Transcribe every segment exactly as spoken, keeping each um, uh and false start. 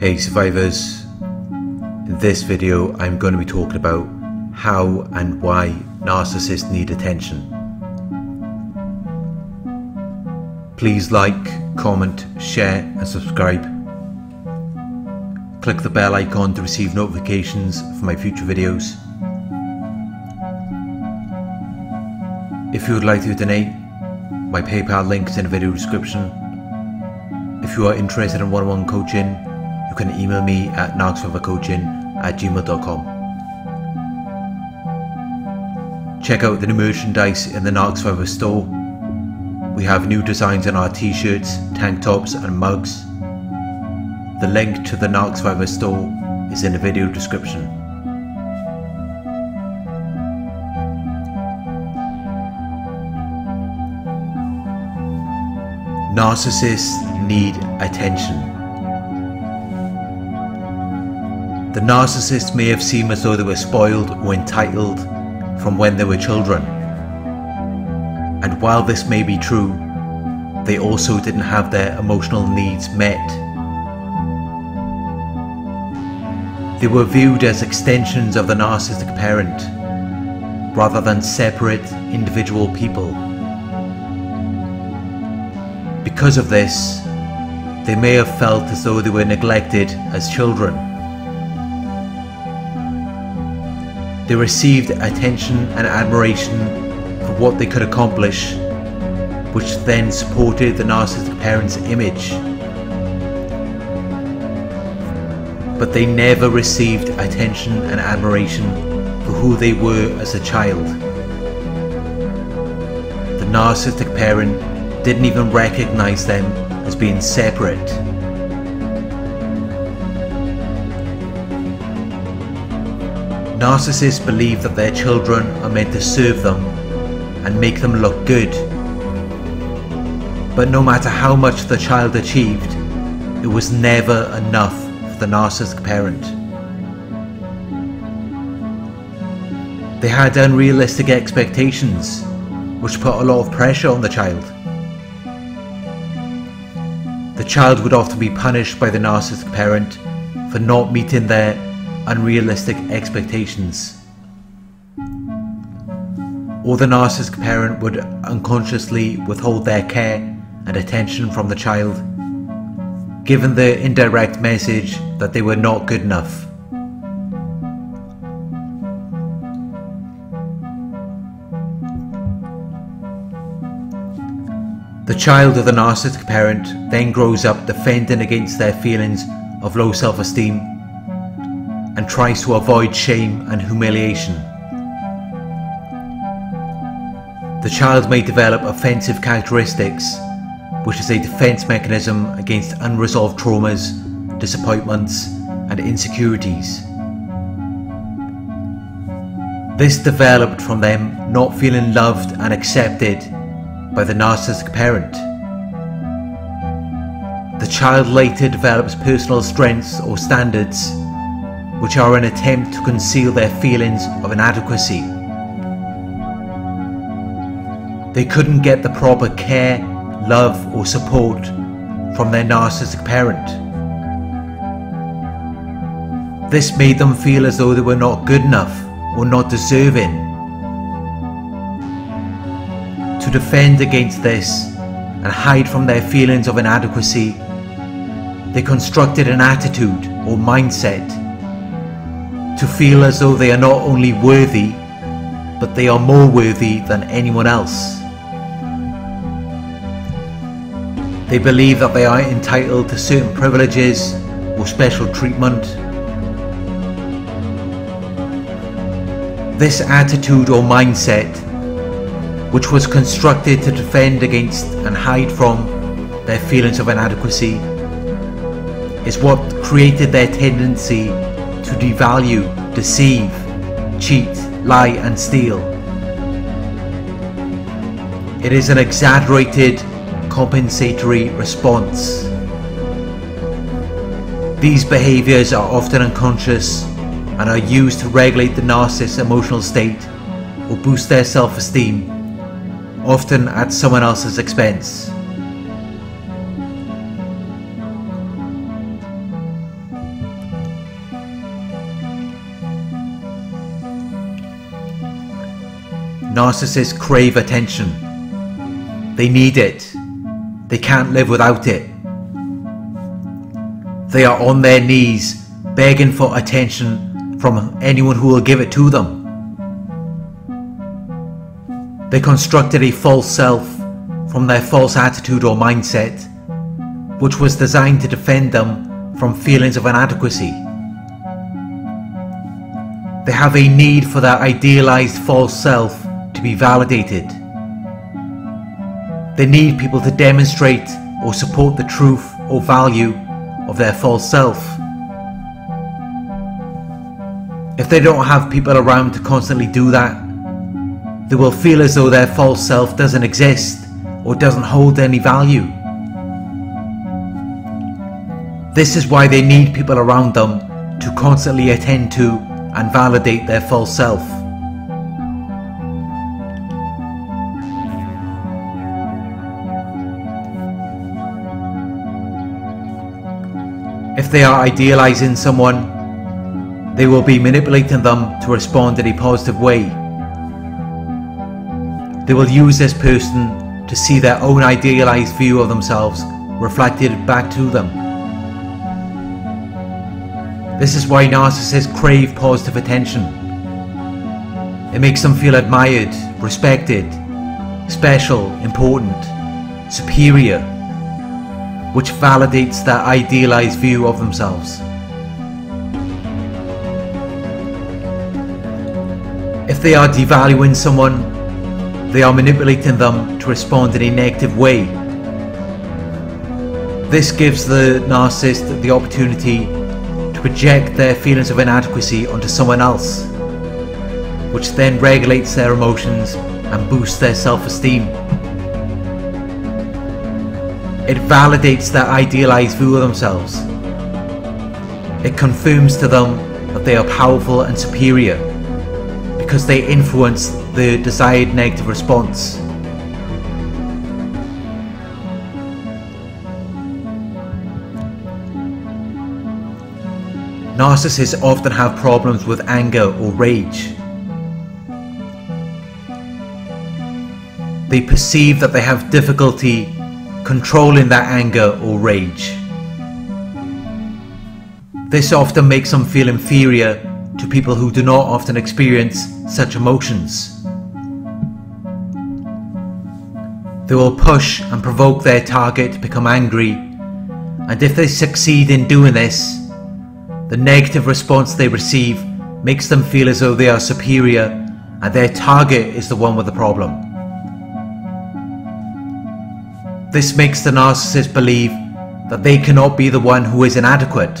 Hey survivors, in this video I'm going to be talking about how and why narcissists need attention. Please like, comment, share and subscribe. Click the bell icon to receive notifications for my future videos. If you would like to donate, my PayPal link is in the video description. If you are interested in one-on-one coaching, you can email me at narc survivor coaching at gmail dot com. Check out the new merchandise in the Narc Survivor store. We have new designs in our t-shirts, tank tops and mugs. The link to the Narc Survivor store is in the video description. Narcissists need attention. The narcissist may have seemed as though they were spoiled or entitled from when they were children. And while this may be true, they also didn't have their emotional needs met. They were viewed as extensions of the narcissistic parent, rather than separate individual people. Because of this, they may have felt as though they were neglected as children. They received attention and admiration for what they could accomplish, which then supported the narcissistic parent's image. But they never received attention and admiration for who they were as a child. The narcissistic parent didn't even recognize them as being separate. Narcissists believe that their children are meant to serve them and make them look good. But no matter how much the child achieved, it was never enough for the narcissistic parent. They had unrealistic expectations, which put a lot of pressure on the child. The child would often be punished by the narcissistic parent for not meeting their unrealistic expectations, or the narcissistic parent would unconsciously withhold their care and attention from the child, giving the indirect message that they were not good enough. The child of the narcissistic parent then grows up defending against their feelings of low self-esteem and tries to avoid shame and humiliation. The child may develop offensive characteristics, which is a defense mechanism against unresolved traumas, disappointments, and insecurities. This developed from them not feeling loved and accepted by the narcissistic parent. The child later develops personal strengths or standards, which are an attempt to conceal their feelings of inadequacy. They couldn't get the proper care, love or support from their narcissistic parent. This made them feel as though they were not good enough or not deserving. To defend against this and hide from their feelings of inadequacy, they constructed an attitude or mindset to feel as though they are not only worthy, but they are more worthy than anyone else. They believe that they are entitled to certain privileges or special treatment. This attitude or mindset, which was constructed to defend against and hide from their feelings of inadequacy, is what created their tendency to devalue, deceive, cheat, lie and steal. It is an exaggerated compensatory response. These behaviours are often unconscious and are used to regulate the narcissist's emotional state or boost their self-esteem, often at someone else's expense. Narcissists crave attention. They need it. They can't live without it. They are on their knees begging for attention from anyone who will give it to them. They constructed a false self from their false attitude or mindset, which was designed to defend them from feelings of inadequacy. They have a need for their idealized false self to be validated. They need people to demonstrate or support the truth or value of their false self. If they don't have people around to constantly do that, they will feel as though their false self doesn't exist or doesn't hold any value. This is why they need people around them to constantly attend to and validate their false self. If they are idealizing someone, they will be manipulating them to respond in a positive way. They will use this person to see their own idealized view of themselves reflected back to them. This is why narcissists crave positive attention. It makes them feel admired, respected, special, important, superior, which validates their idealized view of themselves. If they are devaluing someone, they are manipulating them to respond in a negative way. This gives the narcissist the opportunity to project their feelings of inadequacy onto someone else, which then regulates their emotions and boosts their self-esteem. It validates their idealized view of themselves. It confirms to them that they are powerful and superior, because they influence the desired negative response. Narcissists often have problems with anger or rage. They perceive that they have difficulty controlling their anger or rage. This often makes them feel inferior to people who do not often experience such emotions. They will push and provoke their target to become angry, and if they succeed in doing this, the negative response they receive makes them feel as though they are superior and their target is the one with the problem. This makes the narcissist believe that they cannot be the one who is inadequate.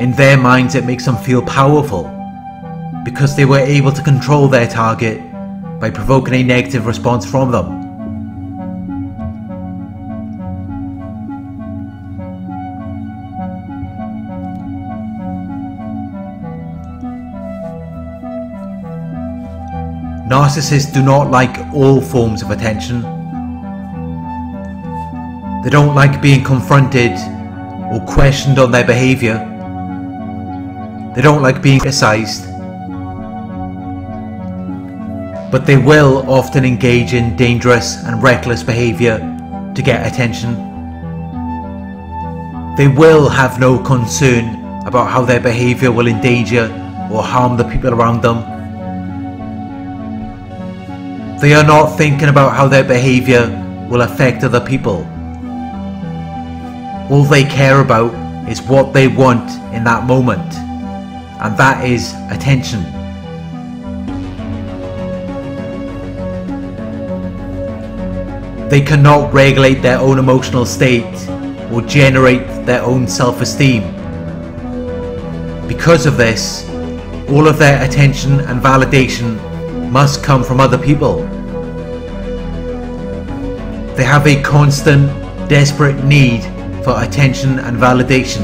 In their minds, it makes them feel powerful because they were able to control their target by provoking a negative response from them. Narcissists do not like all forms of attention. They don't like being confronted or questioned on their behavior. They don't like being criticized, but they will often engage in dangerous and reckless behavior to get attention. They will have no concern about how their behavior will endanger or harm the people around them. They are not thinking about how their behavior will affect other people. All they care about is what they want in that moment, and that is attention. They cannot regulate their own emotional state or generate their own self-esteem. Because of this, all of their attention and validation must come from other people. They have a constant, desperate need for attention and validation,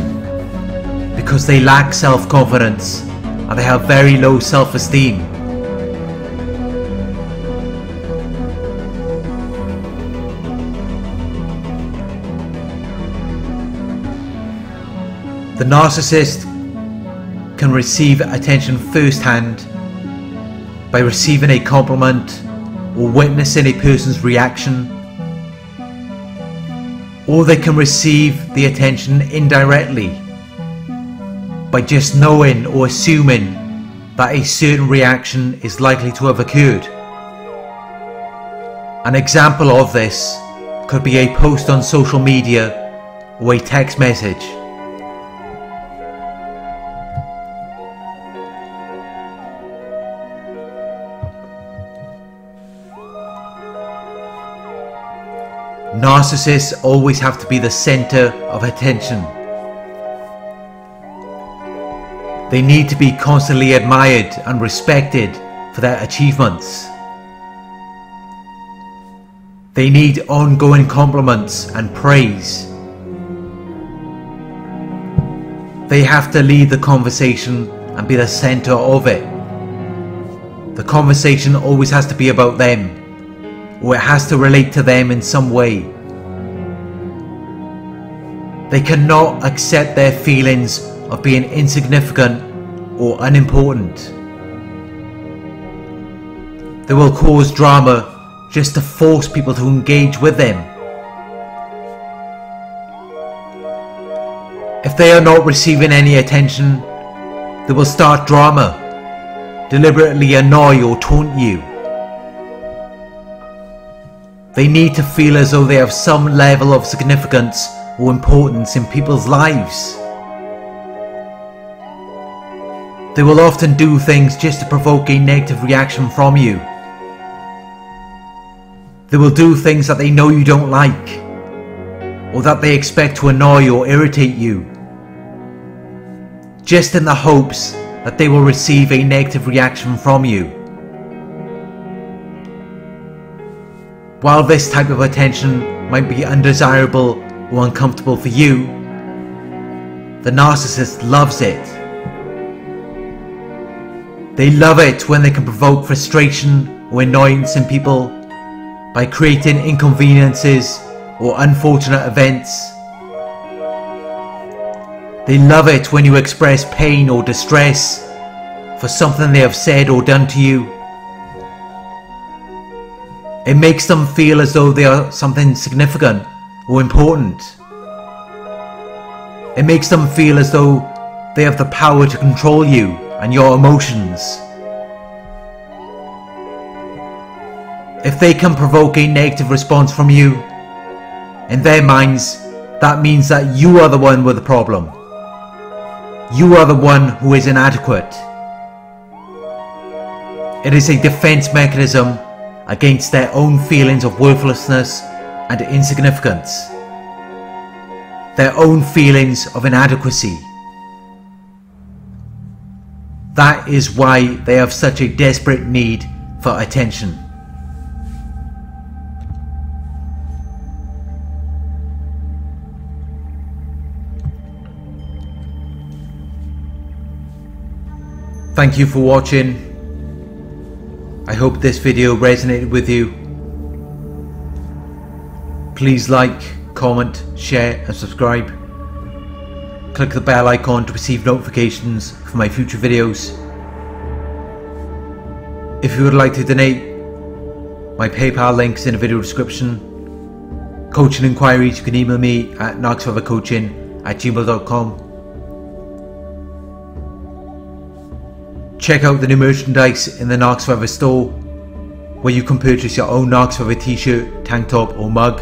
because they lack self-confidence and they have very low self-esteem. The narcissist can receive attention firsthand by receiving a compliment or witnessing a person's reaction, or they can receive the attention indirectly by just knowing or assuming that a certain reaction is likely to have occurred. An example of this could be a post on social media or a text message. Narcissists always have to be the center of attention. They need to be constantly admired and respected for their achievements. They need ongoing compliments and praise. They have to lead the conversation and be the center of it. The conversation always has to be about them, or it has to relate to them in some way. They cannot accept their feelings of being insignificant or unimportant. They will cause drama just to force people to engage with them. If they are not receiving any attention, they will start drama, deliberately annoy or taunt you. They need to feel as though they have some level of significance or importance in people's lives. They will often do things just to provoke a negative reaction from you. They will do things that they know you don't like, or that they expect to annoy or irritate you, just in the hopes that they will receive a negative reaction from you. While this type of attention might be undesirable or uncomfortable for you, the narcissist loves it. They love it when they can provoke frustration or annoyance in people by creating inconveniences or unfortunate events. They love it when you express pain or distress for something they have said or done to you. It makes them feel as though they are something significant or important. It makes them feel as though they have the power to control you and your emotions. If they can provoke a negative response from you, in their minds, that means that you are the one with the problem. You are the one who is inadequate. It is a defense mechanism against their own feelings of worthlessness and insignificance, their own feelings of inadequacy. That is why they have such a desperate need for attention. Thank you for watching. I hope this video resonated with you. Please like, comment, share and subscribe. Click the bell icon to receive notifications for my future videos. If you would like to donate, my PayPal link is in the video description. Coaching inquiries, you can email me at narc survivor coaching at gmail dot com. Check out the new merchandise in the Narc Survivor store, where you can purchase your own Narc Survivor t-shirt, tank top or mug.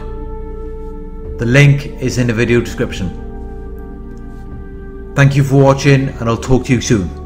The link is in the video description. Thank you for watching, and I'll talk to you soon.